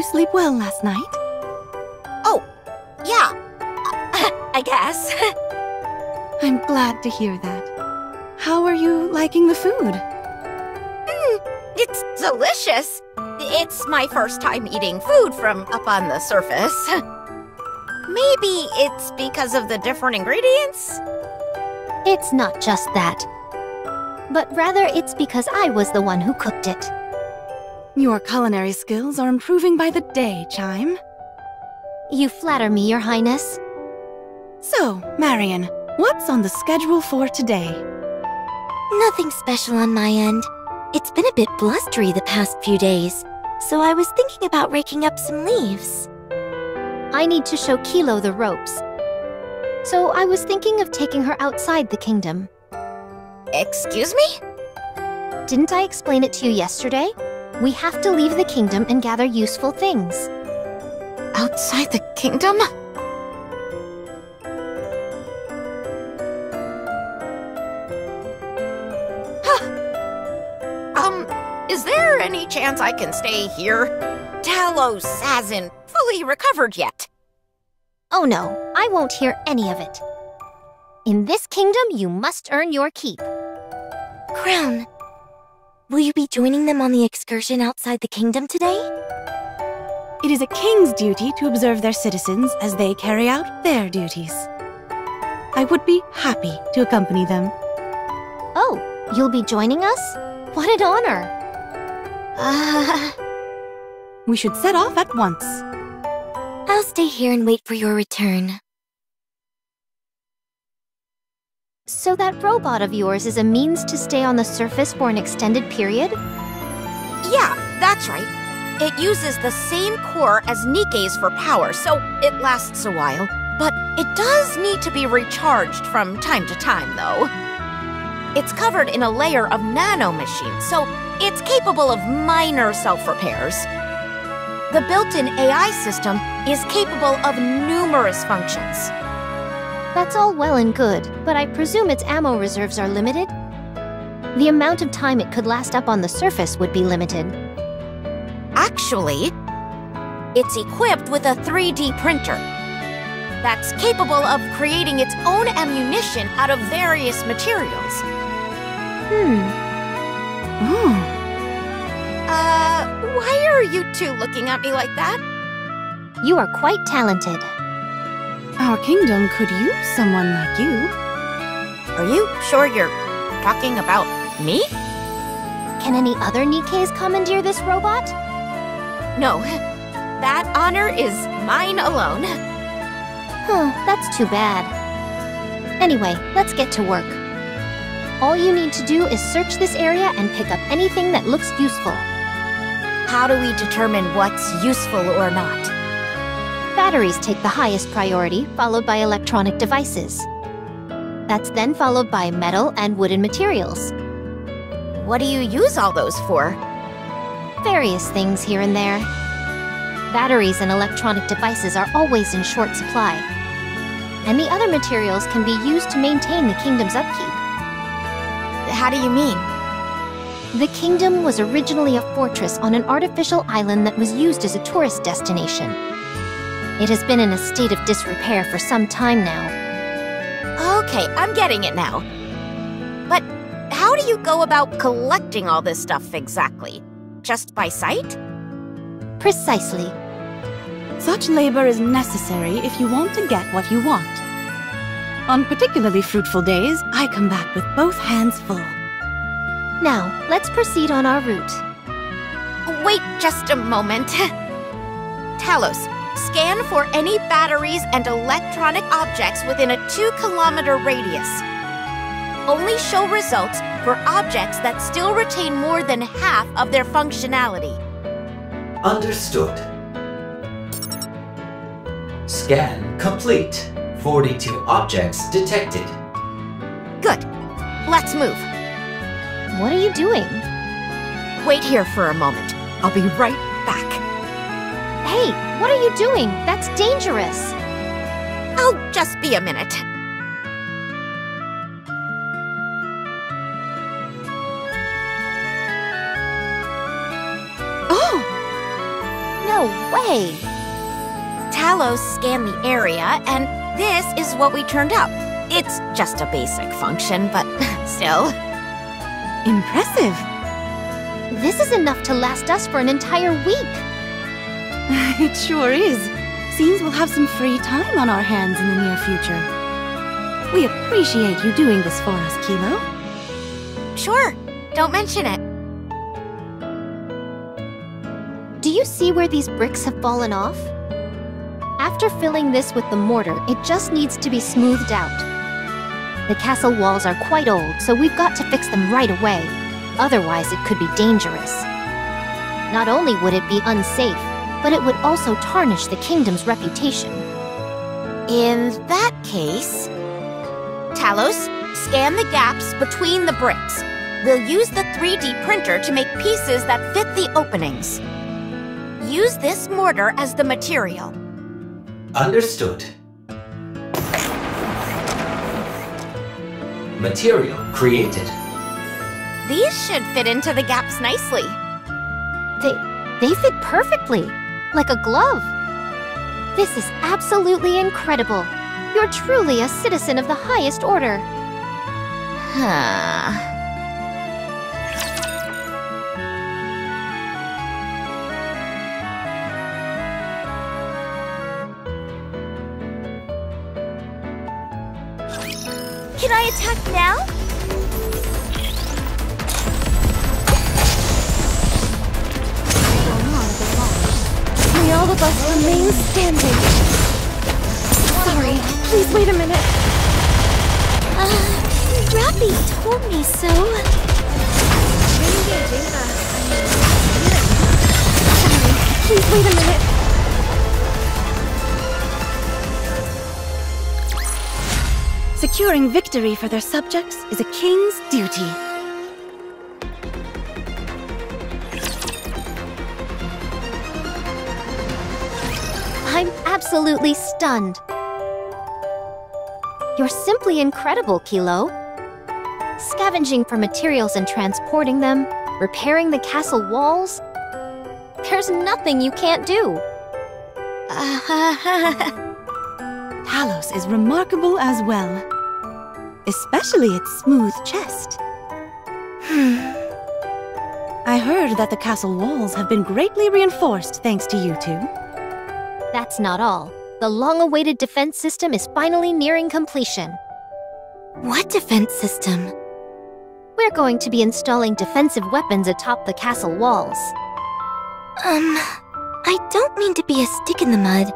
you sleep well last night? Oh, yeah. I guess. I'm glad to hear that. How are you liking the food? It's delicious. It's my first time eating food from up on the surface. Maybe it's because of the different ingredients? It's not just that. But rather, it's because I was the one who cooked it. Your culinary skills are improving by the day, Chime. You flatter me, Your Highness. So, Marion, what's on the schedule for today? Nothing special on my end. It's been a bit blustery the past few days, so I was thinking about raking up some leaves. I need to show Kilo the ropes. So I was thinking of taking her outside the kingdom. Excuse me? Didn't I explain it to you yesterday? We have to leave the kingdom and gather useful things. Outside the kingdom? Huh. Is there any chance I can stay here? Talos hasn't fully recovered yet. Oh no, I won't hear any of it. In this kingdom, you must earn your keep. Crown, will you be joining them on the excursion outside the kingdom today? It is a king's duty to observe their citizens as they carry out their duties. I would be happy to accompany them. Oh, you'll be joining us? What an honor! We should set off at once. I'll stay here and wait for your return. So that robot of yours is a means to stay on the surface for an extended period? Yeah, that's right. It uses the same core as Nikke's for power, so it lasts a while. But it does need to be recharged from time to time, though. It's covered in a layer of nanomachines, so it's capable of minor self-repairs. The built-in AI system is capable of numerous functions. That's all well and good, but I presume its ammo reserves are limited? The amount of time it could last up on the surface would be limited. Actually, it's equipped with a 3D printer that's capable of creating its own ammunition out of various materials. Why are you two looking at me like that? You are quite talented. Our kingdom could use someone like you. Are you sure you're talking about me? Can any other Nikkes commandeer this robot? No, that honor is mine alone. Huh, that's too bad. Anyway, let's get to work. All you need to do is search this area and pick up anything that looks useful. How do we determine what's useful or not? Batteries take the highest priority, followed by electronic devices. That's then followed by metal and wooden materials. What do you use all those for? Various things here and there. Batteries and electronic devices are always in short supply. And the other materials can be used to maintain the kingdom's upkeep. How do you mean? The kingdom was originally a fortress on an artificial island that was used as a tourist destination. It has been in a state of disrepair for some time now. Okay, I'm getting it now. But how do you go about collecting all this stuff exactly? Just by sight? Precisely. Such labor is necessary if you want to get what you want. On particularly fruitful days, I come back with both hands full. Now, let's proceed on our route. Wait just a moment. Talos, scan for any batteries and electronic objects within a 2-kilometer radius. Only show results for objects that still retain more than half of their functionality. Understood. Scan complete. 42 objects detected. Good. Let's move. What are you doing? Wait here for a moment. I'll be right back. Hey, what are you doing? That's dangerous. I'll just be a minute. No, No way! Talos scanned the area, and this is what we turned up. It's just a basic function, but still. Impressive. This is enough to last us for an entire week. It sure is. Seems we'll have some free time on our hands in the near future. We appreciate you doing this for us, Kilo. Sure. Don't mention it. Do you see where these bricks have fallen off? After filling this with the mortar, it just needs to be smoothed out. The castle walls are quite old, so we've got to fix them right away. Otherwise, it could be dangerous. Not only would it be unsafe, but it would also tarnish the kingdom's reputation. In that case... Talos, scan the gaps between the bricks. We'll use the 3D printer to make pieces that fit the openings. Use this mortar as the material. Understood. Material created. These should fit into the gaps nicely. They fit perfectly, like a glove. This is absolutely incredible. You're truly a citizen of the highest order. Huh. Can I attack now? May all of us remain standing. Sorry, please wait a minute. Rappy told me so. Sorry, please wait a minute. Securing victory for their subjects is a king's duty. I'm absolutely stunned. You're simply incredible, Kilo. Scavenging for materials and transporting them, repairing the castle walls... There's nothing you can't do. Talos is remarkable as well. Especially its smooth chest. I heard that the castle walls have been greatly reinforced thanks to you two. That's not all. The long-awaited defense system is finally nearing completion. What defense system? We're going to be installing defensive weapons atop the castle walls. I don't mean to be a stick in the mud,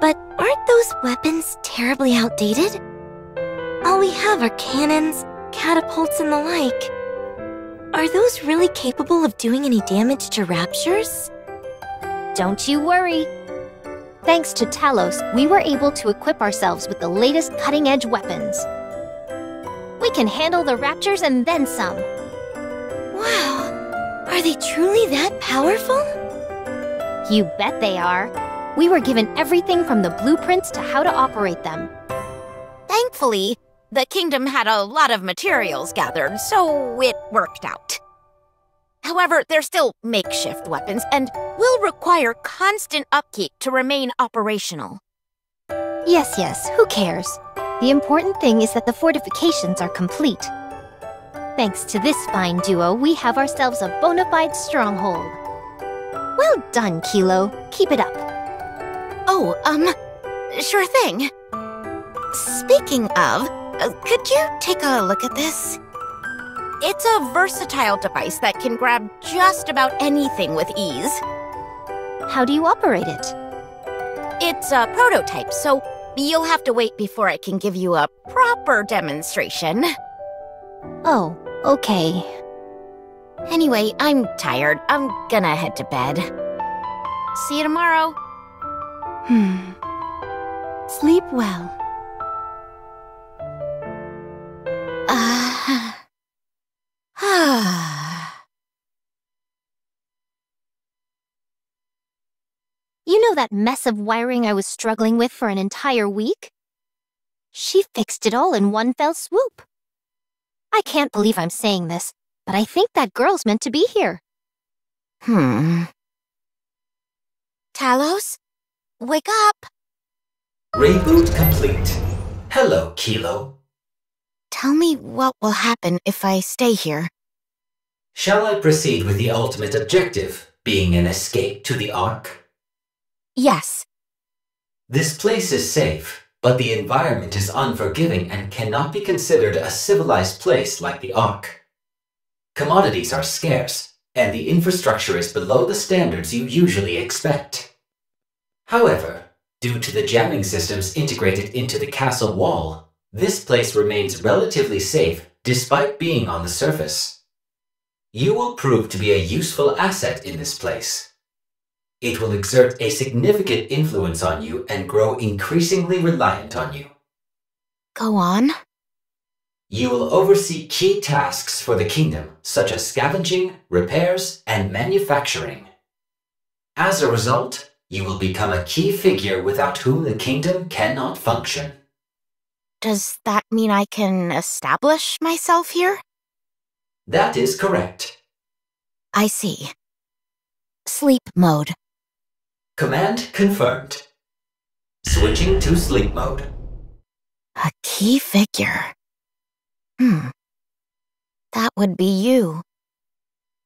but aren't those weapons terribly outdated? All we have are cannons, catapults, and the like. Are those really capable of doing any damage to Raptures? Don't you worry. Thanks to Talos, we were able to equip ourselves with the latest cutting-edge weapons. We can handle the Raptures and then some. Wow! Are they truly that powerful? You bet they are. We were given everything from the blueprints to how to operate them. Thankfully, the kingdom had a lot of materials gathered, so it worked out. However, they're still makeshift weapons and will require constant upkeep to remain operational. Yes, who cares? The important thing is that the fortifications are complete. Thanks to this fine duo, we have ourselves a bona fide stronghold. Well done, Kilo. Keep it up. Oh, sure thing. Speaking of, could you take a look at this? It's a versatile device that can grab just about anything with ease. How do you operate it? It's a prototype, so you'll have to wait before I can give you a proper demonstration. Oh, okay. Anyway, I'm tired. I'm gonna head to bed. See you tomorrow. Sleep well. You know that mess of wiring I was struggling with for an entire week? She fixed it all in one fell swoop. I can't believe I'm saying this, but I think that girl's meant to be here. Talos? Wake up! Reboot complete. Hello, Kilo. Tell me what will happen if I stay here. Shall I proceed with the ultimate objective, being an escape to the Ark? Yes. This place is safe, but the environment is unforgiving and cannot be considered a civilized place like the Ark. Commodities are scarce, and the infrastructure is below the standards you usually expect. However, due to the jamming systems integrated into the castle wall, this place remains relatively safe despite being on the surface. You will prove to be a useful asset in this place. It will exert a significant influence on you and grow increasingly reliant on you. Go on. You will oversee key tasks for the kingdom, such as scavenging, repairs, and manufacturing. As a result, you will become a key figure without whom the kingdom cannot function. Does that mean I can establish myself here? That is correct. I see. Sleep mode. Command confirmed. Switching to sleep mode. A key figure. That would be you.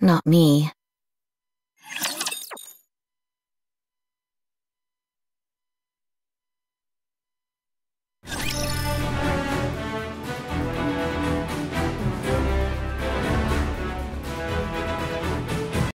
Not me.